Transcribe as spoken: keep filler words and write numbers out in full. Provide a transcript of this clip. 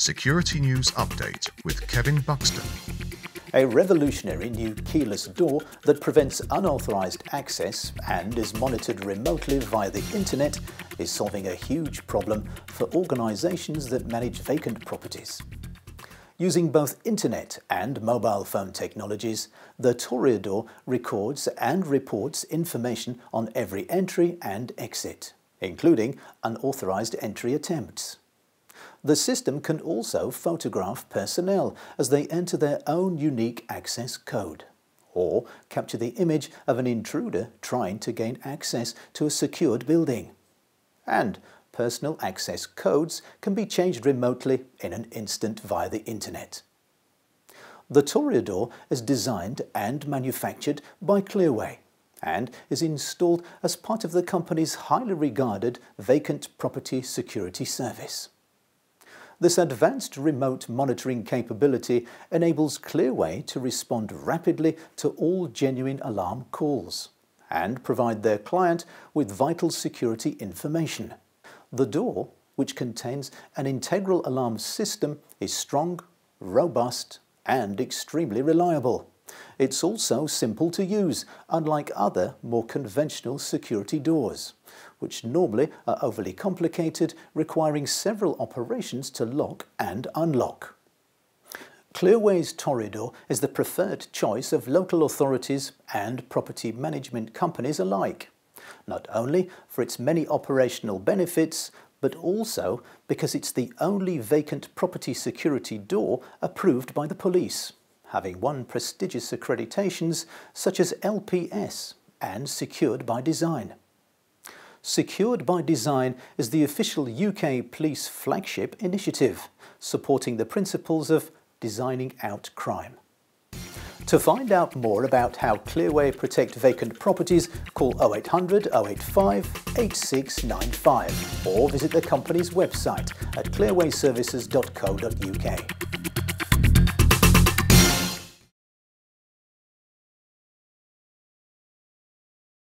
Security News Update with Kevin Buxton. A revolutionary new keyless door that prevents unauthorized access and is monitored remotely via the internet is solving a huge problem for organizations that manage vacant properties. Using both internet and mobile phone technologies, the Toreadoor records and reports information on every entry and exit, including unauthorized entry attempts. The system can also photograph personnel as they enter their own unique access code, or capture the image of an intruder trying to gain access to a secured building. And personal access codes can be changed remotely in an instant via the internet. The Toreadoor is designed and manufactured by Clearway and is installed as part of the company's highly regarded Vacant Property Security Service. This advanced remote monitoring capability enables Clearway to respond rapidly to all genuine alarm calls and provide their client with vital security information. The door, which contains an integral alarm system, is strong, robust, and extremely reliable. It's also simple to use, unlike other more conventional security doors, which normally are overly complicated, requiring several operations to lock and unlock. Clearway's Toreadoor is the preferred choice of local authorities and property management companies alike, not only for its many operational benefits, but also because it's the only vacant property security door approved by the police, having won prestigious accreditations such as L P S and Secured by Design. Secured by Design is the official U K police flagship initiative, supporting the principles of designing out crime. To find out more about how Clearway protect vacant properties, call oh eight hundred, oh eight five, eight six nine five or visit the company's website at clearway services dot co dot U K.